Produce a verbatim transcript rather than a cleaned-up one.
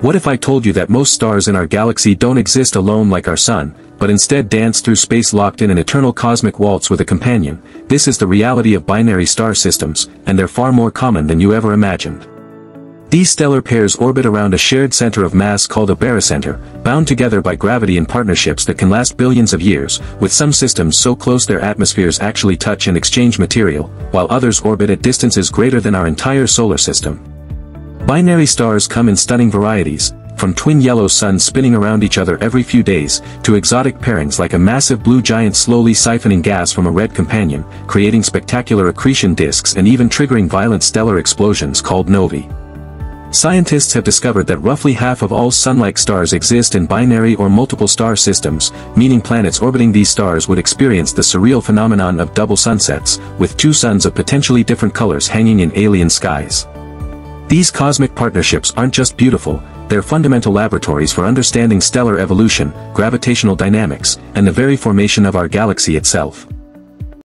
What if I told you that most stars in our galaxy don't exist alone like our sun, but instead dance through space locked in an eternal cosmic waltz with a companion? This is the reality of binary star systems, and they're far more common than you ever imagined. These stellar pairs orbit around a shared center of mass called a barycenter, bound together by gravity in partnerships that can last billions of years, with some systems so close their atmospheres actually touch and exchange material, while others orbit at distances greater than our entire solar system. Binary stars come in stunning varieties, from twin yellow suns spinning around each other every few days, to exotic pairings like a massive blue giant slowly siphoning gas from a red companion, creating spectacular accretion disks and even triggering violent stellar explosions called novae. Scientists have discovered that roughly half of all sun-like stars exist in binary or multiple star systems, meaning planets orbiting these stars would experience the surreal phenomenon of double sunsets, with two suns of potentially different colors hanging in alien skies. These cosmic partnerships aren't just beautiful, they're fundamental laboratories for understanding stellar evolution, gravitational dynamics, and the very formation of our galaxy itself.